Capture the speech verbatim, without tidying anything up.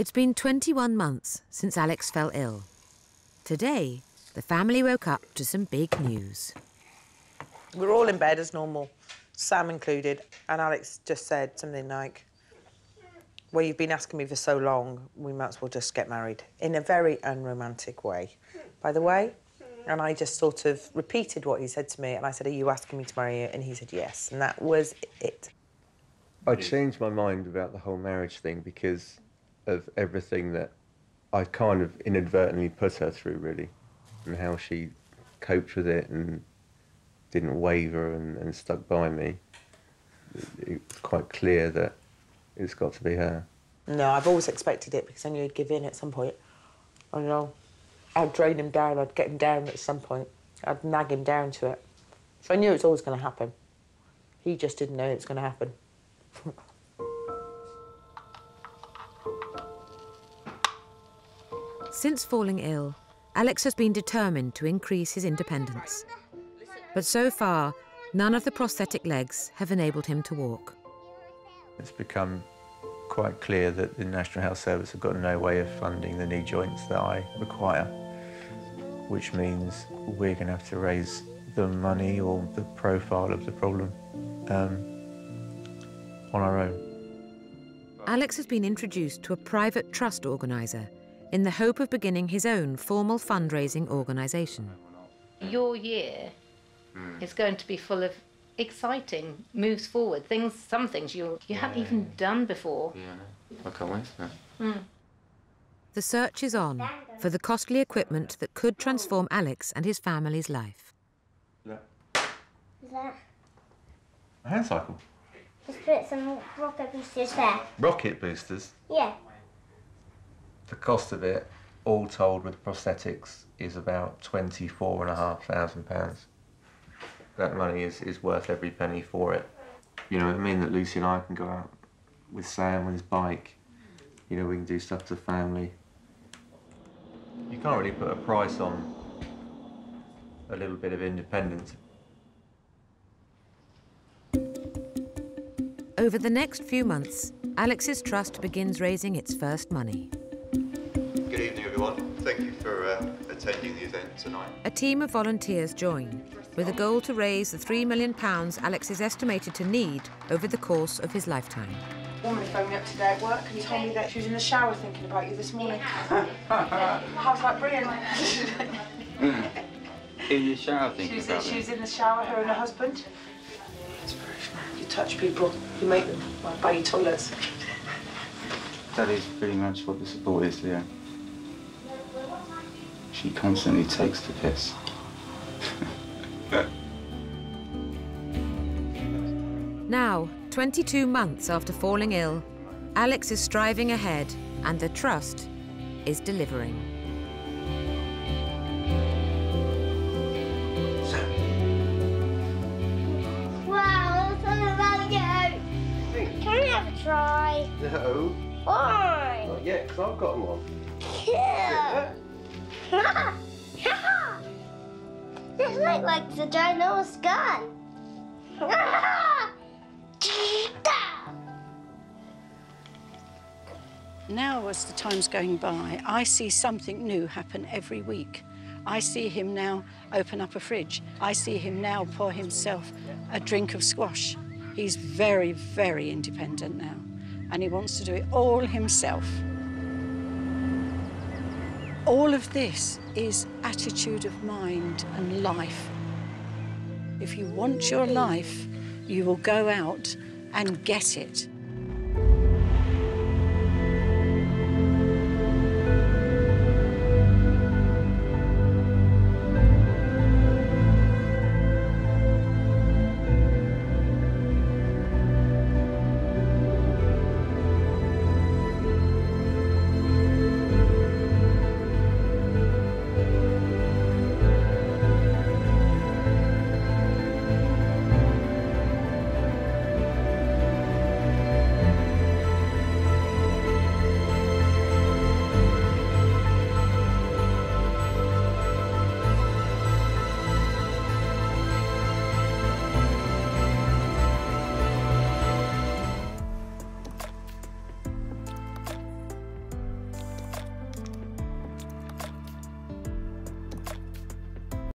It's been twenty-one months since Alex fell ill. Today, the family woke up to some big news. We're all in bed as normal, Sam included, and Alex just said something like, well, you've been asking me for so long, we might as well just get married, in a very unromantic way, by the way. And I just sort of repeated what he said to me, and I said, are you asking me to marry you? And he said yes, and that was it. I changed my mind about the whole marriage thing because of everything that I kind of inadvertently put her through, really, and how she coped with it and didn't waver and, and stuck by me. It was quite clear that it's got to be her. No, I've always expected it because I knew he'd give in at some point. I don't know. I'd drain him down, I'd get him down at some point. I'd nag him down to it. So I knew it was always going to happen. He just didn't know it was going to happen. Since falling ill, Alex has been determined to increase his independence. But so far, none of the prosthetic legs have enabled him to walk. It's become quite clear that the National Health Service have got no way of funding the knee joints that I require, which means we're going to have to raise the money or the profile of the problem um, on our own. Alex has been introduced to a private trust organiser in the hope of beginning his own formal fundraising organisation. Your year Mm. is going to be full of exciting moves forward, things, some things you, you yeah, haven't yeah, even yeah. done before. Yeah, I can't wait for that. Mm. The search is on for the costly equipment that could transform Alex and his family's life. Look. Is that? A hand cycle. Just put some rocket boosters there. Rocket boosters? Yeah. The cost of it, all told with prosthetics, is about twenty-four and a half thousand pounds. That money is, is worth every penny for it. You know what I mean? That Lucy and I can go out with Sam on his bike. You know, we can do stuff as a family. You can't really put a price on a little bit of independence. Over the next few months, Alex's trust begins raising its first money. Good evening, everyone. Thank you for uh, attending the event tonight. A team of volunteers join, with a goal to raise the three million pounds Alex is estimated to need over the course of his lifetime. The woman phoned me up today at work and told me that she was in the shower thinking about you this morning. I was like, brilliant. In the shower thinking she was, about She was in the shower, her and her husband. It's very smart. You touch people, you make them buy your toilets. That is pretty much what the support is, Leo. She constantly takes the piss. Now, twenty-two months after falling ill, Alex is striving ahead, and the trust is delivering. Wow, that's another go. Can we have a try? No. Why? Not yet, because I've got one. Yeah. This looks like the dinosaur's gun. Now, as the time's going by, I see something new happen every week. I see him now open up a fridge. I see him now pour himself a drink of squash. He's very, very independent now, and he wants to do it all himself. All of this is attitude of mind and life. If you want your life, you will go out and get it.